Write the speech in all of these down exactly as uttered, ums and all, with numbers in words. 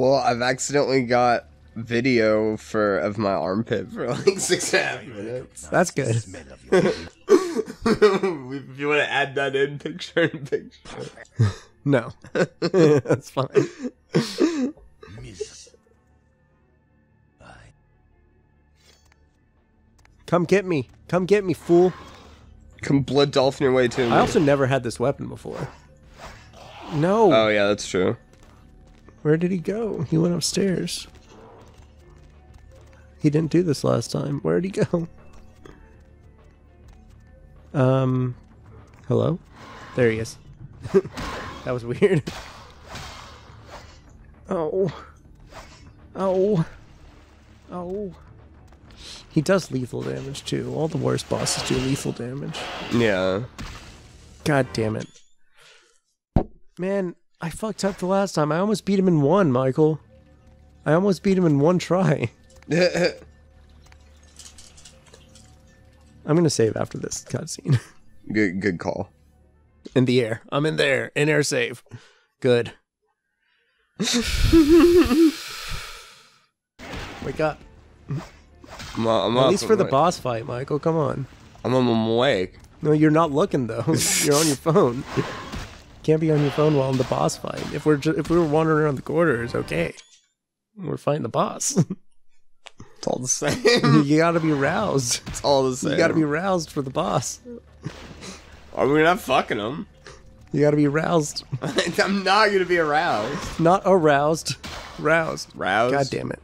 Well, I've accidentally got video for of my armpit for like six and a half minutes. That's good. If you want to add that in, picture in picture. No. That's fine. Come get me. Come get me, fool. Come blood dolphin your way to me. I also never had this weapon before. No. Oh, yeah, that's true. Where did he go? He went upstairs. He didn't do this last time. Where'd he go? Um, hello? There he is. That was weird. Oh. Oh. Oh. He does lethal damage, too. All the worst bosses do lethal damage. Yeah. God damn it. Man, I fucked up the last time. I almost beat him in one, Michael. I almost beat him in one try. I'm gonna save after this cutscene. Good, good call. In the air. I'm in there. In air save. Good. Wake up. I'm a, I'm At least for awake. The boss fight, Michael. Come on. I'm, I'm awake. No, you're not looking though. You're on your phone. Can't be on your phone while in the boss fight. If we're ju if we were wandering around the corridor, it's okay. We're fighting the boss. It's all the same. You gotta be roused. It's all the same. You gotta be roused for the boss. Are we not fucking him? You gotta be roused. I'm not gonna be aroused. Not aroused. Roused. Roused. God damn it.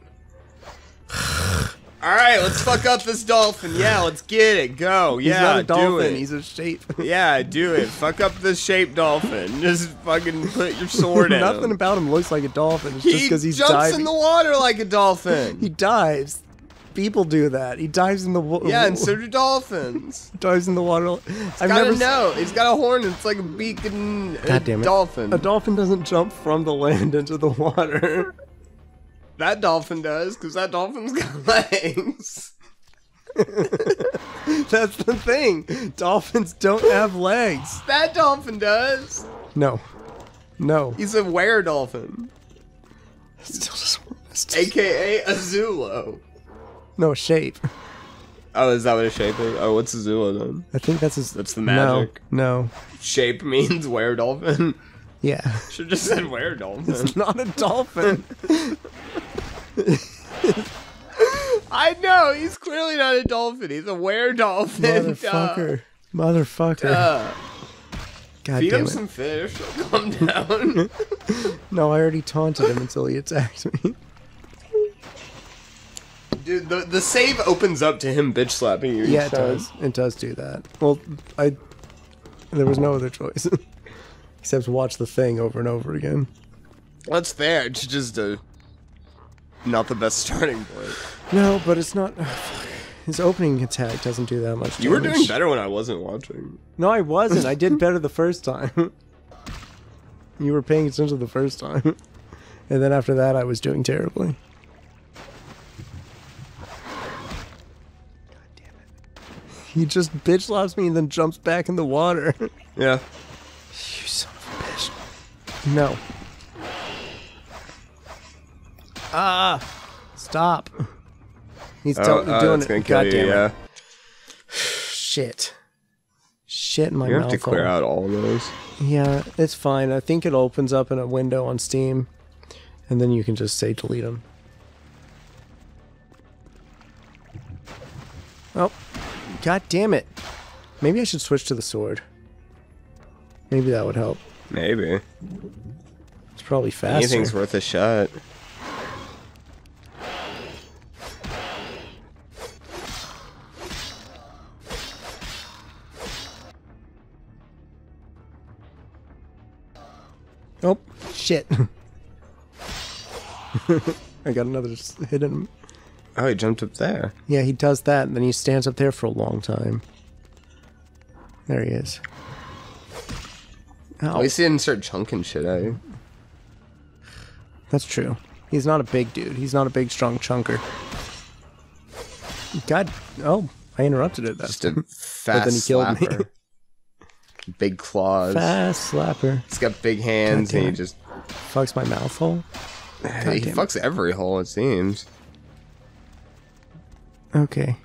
Alright, let's fuck up this dolphin. Yeah, let's get it. Go. Yeah, he's not a dolphin. Do it. He's a shape. Yeah, do it. Fuck up this shape dolphin. Just fucking put your sword in. Nothing him. About him looks like a dolphin. It's he just because he's diving. He jumps in the water like a dolphin. He dives. People do that. He dives in the water. Yeah, and so do dolphins. Dives in the water. He's I've got never a no. He's got a horn. It's like a beak and God damn it. Dolphin. A dolphin doesn't jump from the land into the water. That dolphin does, because that dolphin's got legs. That's the thing. Dolphins don't have legs. That dolphin does. No. No. He's a were-dolphin. Still just, still A K A a Zulo. No, a shape. Oh, is that what a shape is? Oh, what's a Zulo then? I think that's his... That's the magic. No, no. Shape means were-dolphin. Yeah. Should've just said were-dolphin. It's not a dolphin. I know, he's clearly not a dolphin. He's a were-dolphin. Motherfucker. Duh. Motherfucker. Duh. God Feed damn him it. Some fish. He'll calm down. No, I already taunted him until he attacked me. Dude, the, the save opens up to him bitch slapping you. Yeah, it time. Does. It does do that. Well, I... There was no other choice. Except watch the thing over and over again. That's fair. It's just a... Not the best starting point. No, but it's not... His opening attack doesn't do that much damage. You were doing better when I wasn't watching. No, I wasn't. I did better the first time. You were paying attention the first time. And then after that, I was doing terribly. God damn it. He just bitch slaps me and then jumps back in the water. Yeah. You son of a bitch. No. Ah! Stop. He's oh, oh, doing it. God you, damn yeah. it. Shit. Shit in my mouth. You have to clear out all those. Yeah, it's fine. I think it opens up in a window on Steam. And then you can just say delete them. Oh. God damn it. Maybe I should switch to the sword. Maybe that would help. Maybe. It's probably faster. Anything's worth a shot. Oh, shit. I got another hit in him. Oh, he jumped up there. Yeah, he does that, and then he stands up there for a long time. There he is. Ow. At least he didn't start chunking shit at you. That's true. He's not a big dude. He's not a big, strong chunker. God. Oh, I interrupted it. That's just a fast but then he slapper. Killed me. Big claws. Fast slapper. He's got big hands and he just... Fucks my mouth hole. Hey, he fucks every hole, it seems. Okay.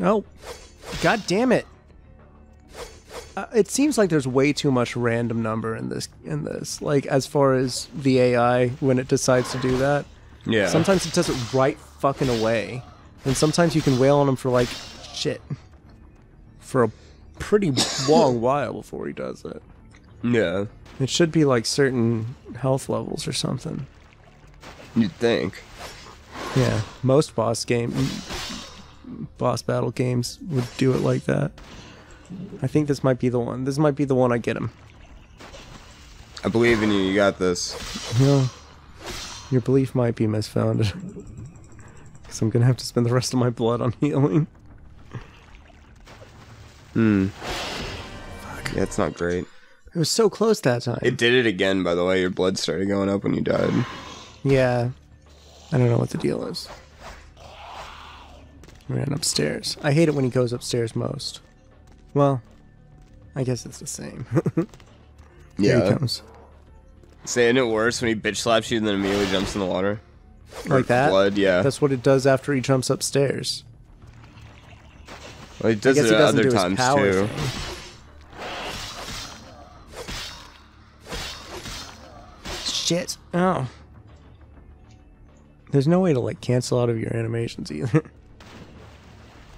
Oh. God damn it. Uh, it seems like there's way too much random number in this, in this. Like, as far as the A I, when it decides to do that. Yeah. Sometimes it does it right fucking away. And sometimes you can wail on him for, like, shit. For a pretty long while before he does it. Yeah. It should be, like, certain health levels or something. You'd think. Yeah. Most boss game... boss battle games would do it like that. I think this might be the one. This might be the one I get him. I believe in you. You got this. You know, your belief might be misfounded. Because I'm going to have to spend the rest of my blood on healing. Hmm. Fuck. Yeah, it's not great. It was so close that time. It did it again, by the way. Your blood started going up when you died. Yeah. I don't know what the deal is. Ran upstairs. I hate it when he goes upstairs most. Well, I guess it's the same. Yeah. Here he comes. Say, isn't it worse when he bitch slaps you and then immediately jumps in the water? Like or that? Blood, yeah. That's what it does after he jumps upstairs. Well, he does it he other do times too. Thing. Shit. Oh. There's no way to like cancel out of your animations either.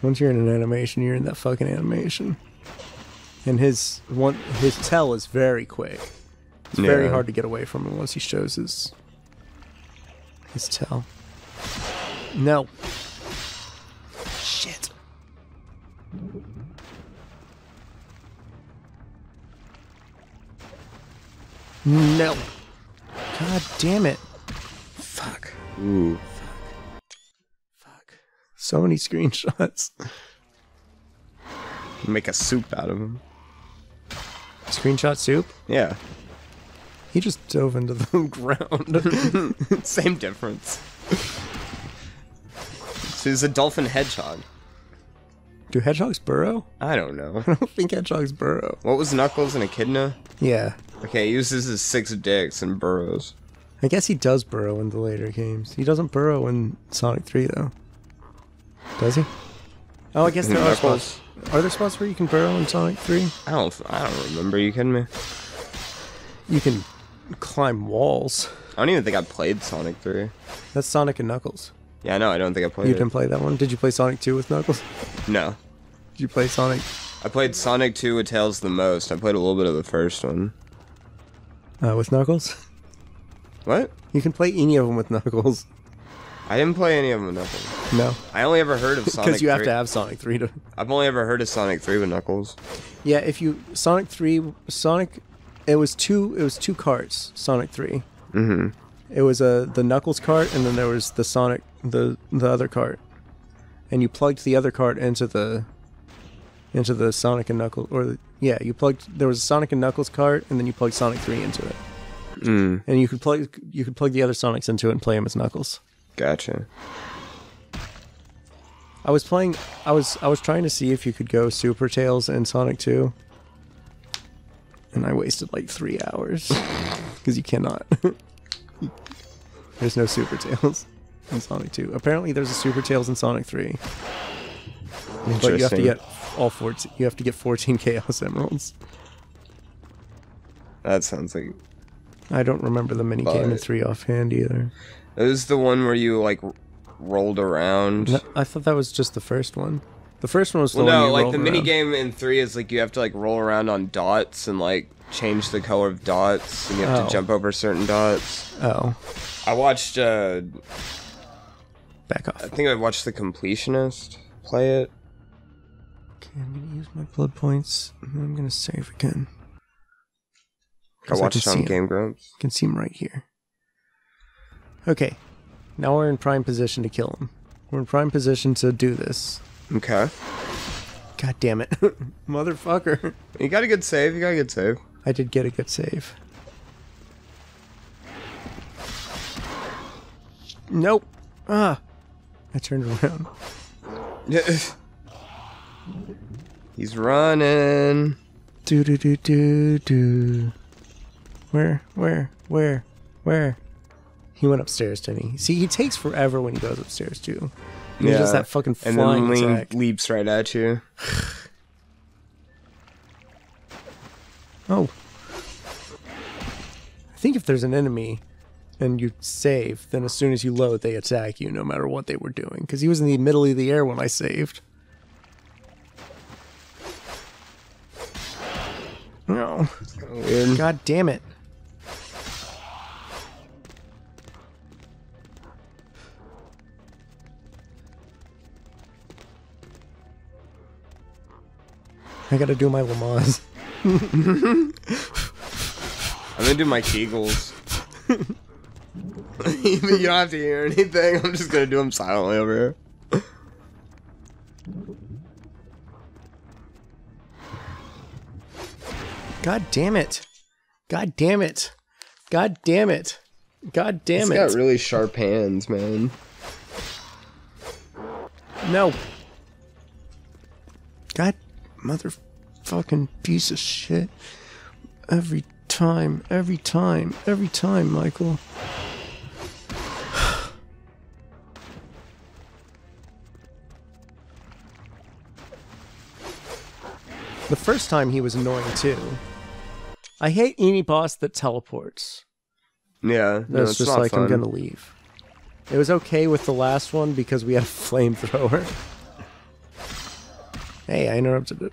Once you're in an animation, you're in that fucking animation. And his one, his tell is very quick. It's yeah. very hard to get away from him once he shows his his tell. No. Shit. No. God damn it. Fuck. Ooh. So many screenshots. Make a soup out of him. Screenshot soup? Yeah. He just dove into the ground. Same difference. So he's a dolphin hedgehog. Do hedgehogs burrow? I don't know. I don't think hedgehogs burrow. What was Knuckles, an echidna? Yeah. Okay, he uses his six dicks and burrows. I guess he does burrow in the later games. He doesn't burrow in Sonic three, though. Does he? Oh, I guess there are spots. Are there spots where you can burrow in Sonic three? I don't. I don't remember. Are you kidding me? You can climb walls. I don't even think I played Sonic three. That's Sonic and Knuckles. Yeah, no, I don't think I played. You it. didn't play that one. Did you play Sonic two with Knuckles? No. Did you play Sonic? I played Sonic two with Tails the most. I played a little bit of the first one. Uh, with Knuckles? What? You can play any of them with Knuckles. I didn't play any of them with Knuckles. No. I only ever heard of Sonic three. Because you have to have Sonic three to... I've only ever heard of Sonic three with Knuckles. Yeah, if you... Sonic three... Sonic... It was two... It was two carts, Sonic three. Mm-hmm. It was uh, the Knuckles cart, and then there was the Sonic... The, the other cart. And you plugged the other cart into the... Into the Sonic and Knuckles... Or the, yeah, you plugged... There was a Sonic and Knuckles cart, and then you plugged Sonic three into it. Mm. And you could plug... You could plug the other Sonics into it and play them as Knuckles. Gotcha. I was playing. I was. I was trying to see if you could go Super Tails in Sonic two, and I wasted like three hours because you cannot. There's no Super Tails in Sonic two. Apparently, there's a Super Tails in Sonic three. But you have to get all fourteen. You have to get fourteen Chaos Emeralds. That sounds like. I don't remember the mini game in three offhand either. It was the one where you, like, rolled around. No, I thought that was just the first one. The first one was the well, one no, you like, rolled around. No, like, the minigame in three is, like, you have to, like, roll around on dots and, like, change the color of dots, and you have oh. to jump over certain dots. Oh. I watched, uh... Back off. I think I watched The Completionist play it. Okay, I'm gonna use my blood points, and then I'm gonna save again. I watched I it on Game Grumps. You can see him right here. Okay, now we're in prime position to kill him. We're in prime position to do this. Okay. God damn it. Motherfucker. You got a good save, you got a good save. I did get a good save. Nope. Ah. I turned around. He's running. Do do do do do. Where? Where? Where? Where? He went upstairs, didn't he? See, he takes forever when he goes upstairs, too. He yeah. does that fucking flying and then Link attack. Leaps right at you. Oh. I think if there's an enemy and you save, then as soon as you load, they attack you no matter what they were doing. Because he was in the middle of the air when I saved. No. Weird. God damn it. I gotta do my Lamaze. I'm gonna do my Kegels. You don't have to hear anything. I'm just gonna do them silently over here. God damn it! God damn it! God damn it! God damn it! He's got really sharp hands, man. No. God. Motherfucking piece of shit. Every time, every time, every time, Michael. The first time he was annoying too. I hate any boss that teleports. Yeah, no, it's just not like fun. I'm gonna leave. It was okay with the last one because we had a flamethrower. Hey, I interrupted it.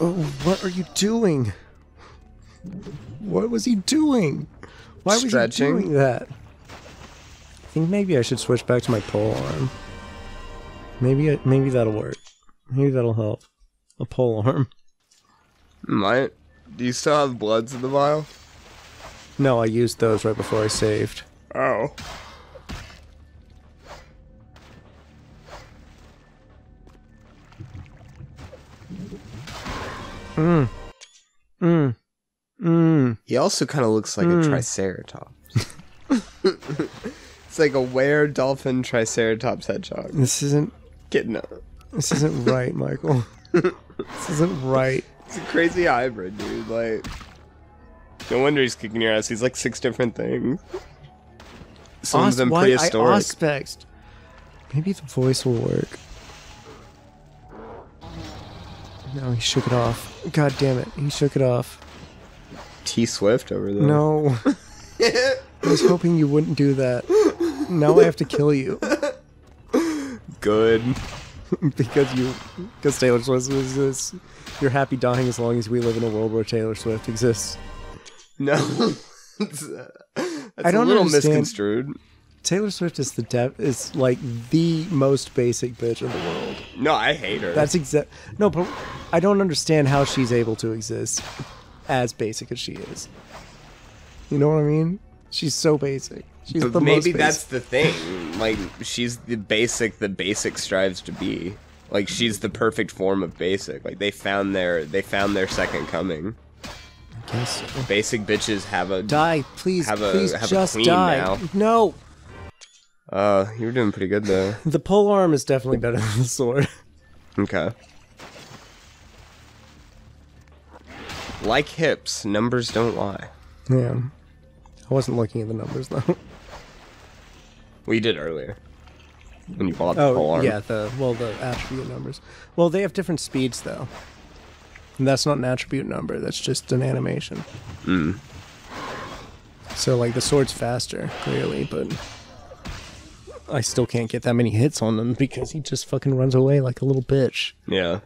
Oh, what are you doing? What was he doing? Why was Stretching. he doing that? I think maybe I should switch back to my pole arm. Maybe, I, maybe that'll work. Maybe that'll help. A pole arm. Might. Do you still have bloods in the vial? No, I used those right before I saved. Oh. Mm. Mm. Mm. He also kind of looks like mm. a triceratops. It's like a were-dolphin triceratops hedgehog. This isn't... Getting up. This isn't right, Michael. This isn't right. It's a crazy hybrid, dude. Like... No wonder he's kicking your ass. He's like six different things. Some Os of them prehistoric. I Ospexed. Maybe the voice will work. No, he shook it off. God damn it. He shook it off. T Swift over there. No. I was hoping you wouldn't do that. Now I have to kill you. Good. Because you, because Taylor Swift exists. You're happy dying as long as we live in a world where Taylor Swift exists. No, that's, uh, that's I don't a little understand. misconstrued. Taylor Swift is the dev is like the most basic bitch in the world. No, I hate her. That's exact. No, but I don't understand how she's able to exist as basic as she is. You know what I mean? She's so basic. She's but the maybe most basic. That's the thing. Like she's the basic. The basic strives to be. Like she's the perfect form of basic. Like they found their they found their second coming. Yes. Basic bitches have a die, please. Have a please have just a queen die. Now. No. Uh, you were doing pretty good though. The pole arm is definitely better than the sword. Okay. Like hips, numbers don't lie. Yeah. I wasn't looking at the numbers though. Well, you did earlier when you bought the oh, pole arm. Yeah. The well, the attribute numbers. Well, they have different speeds though. And that's not an attribute number, that's just an animation. Mm. So, like, the sword's faster, clearly, but... I still can't get that many hits on him because he just fucking runs away like a little bitch. Yeah.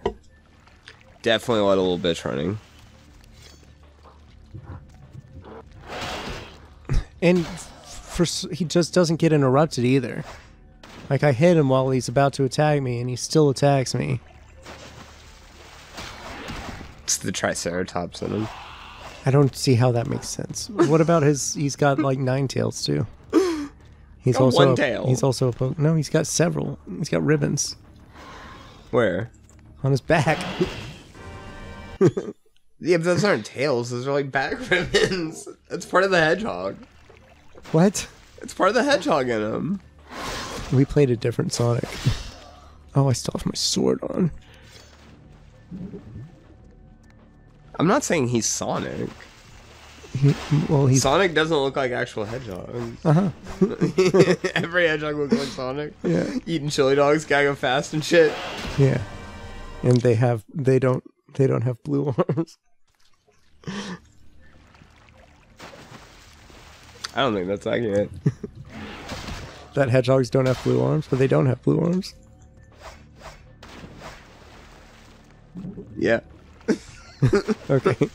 Definitely a lot of little bitch running. And for, he just doesn't get interrupted either. Like, I hit him while he's about to attack me, and he still attacks me. The triceratops in him. I don't see how that makes sense. What about his? He's got like nine tails too. He's got also one a, tail. He's also a po no. He's got several. He's got ribbons. Where? On his back. Yeah, but those aren't tails. Those are like back ribbons. That's part of the hedgehog. What? It's part of the hedgehog in him. We played a different Sonic. Oh, I still have my sword on. I'm not saying he's Sonic. He, well, he's... Sonic doesn't look like actual hedgehogs. Uh-huh. Every hedgehog looks like Sonic. Yeah. Eating chili dogs, gotta go fast and shit. Yeah. And they have... They don't... They don't have blue arms. I don't think that's accurate. That hedgehogs don't have blue arms, but they don't have blue arms. Yeah. Okay.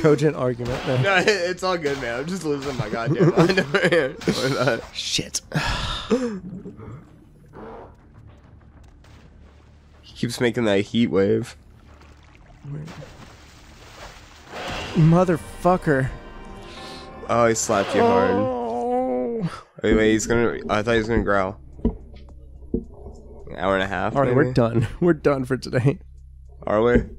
Cogent argument. Man. No, it's all good, man. I'm just losing my goddamn mind over here. Shit. He keeps making that heat wave. Motherfucker. Oh, he slapped you hard. Oh. Wait, wait, he's gonna... I thought he was gonna growl. An hour and a half, Alright, we're done. We're done for today. Are we?